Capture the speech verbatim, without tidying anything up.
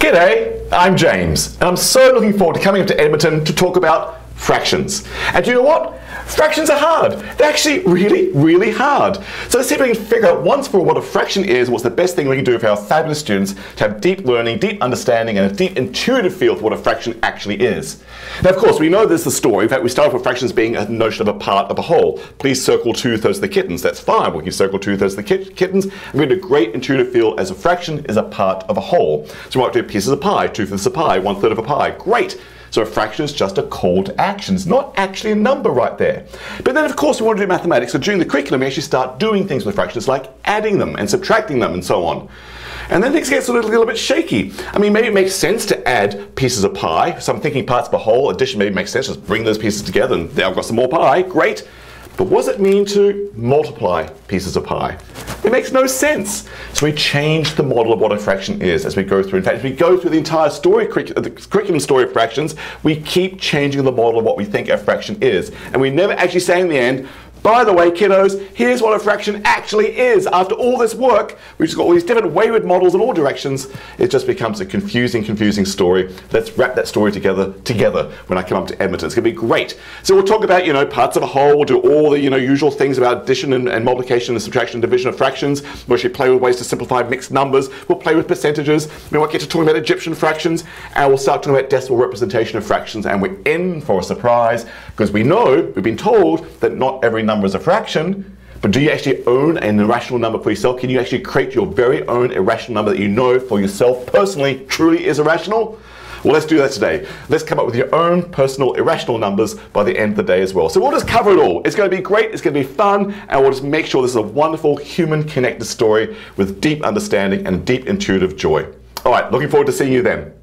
G'day, I'm James, and I'm so looking forward to coming up to Edmonton to talk about fractions. And you know what? Fractions are hard. They're actually really, really hard. So let's see if we can figure out once for all what a fraction is, what's the best thing we can do for our fabulous students to have deep learning, deep understanding, and a deep intuitive feel for what a fraction actually is. Now, of course, we know this is the story. In fact, we start off with fractions being a notion of a part of a whole. Please circle two-thirds of the kittens. That's fine. We can circle two-thirds of the ki kittens. And we get a great intuitive feel as a fraction is a part of a whole. So we might do pieces of pie, two-fifths of pie, one-third of a pie. Great. So a fraction is just a call to action. It's not actually a number right there. But then, of course, we want to do mathematics. So during the curriculum, we actually start doing things with fractions, like adding them and subtracting them and so on. And then things get sort of a little bit shaky. I mean, maybe it makes sense to add pieces of pie. So I'm thinking parts of a whole. Addition maybe makes sense. Just bring those pieces together, and now I've got some more pie. Great. But what does it mean to multiply pieces of pie? It makes no sense. So we change the model of what a fraction is as we go through. In fact, as we go through the entire story, the curriculum story of fractions, we keep changing the model of what we think a fraction is. And we never actually say in the end, by the way, kiddos, here's what a fraction actually is. After all this work, we've just got all these different wayward models in all directions. It just becomes a confusing, confusing story. Let's wrap that story together together when I come up to Edmonton. It's going to be great. So we'll talk about, you know, parts of a whole. We'll do all the, you know, usual things about addition and, and multiplication and subtraction and division of fractions. We'll actually play with ways to simplify mixed numbers. We'll play with percentages. We might get to talking about Egyptian fractions. And we'll start talking about decimal representation of fractions. And we're in for a surprise because we know, we've been told, that not every number is a fraction, but do you actually own an irrational number for yourself? Can you actually create your very own irrational number that you know for yourself personally truly is irrational? Well, let's do that today. Let's come up with your own personal irrational numbers by the end of the day as well. So we'll just cover it all. It's going to be great, it's going to be fun, and we'll just make sure this is a wonderful human-connected story with deep understanding and deep intuitive joy. All right, looking forward to seeing you then.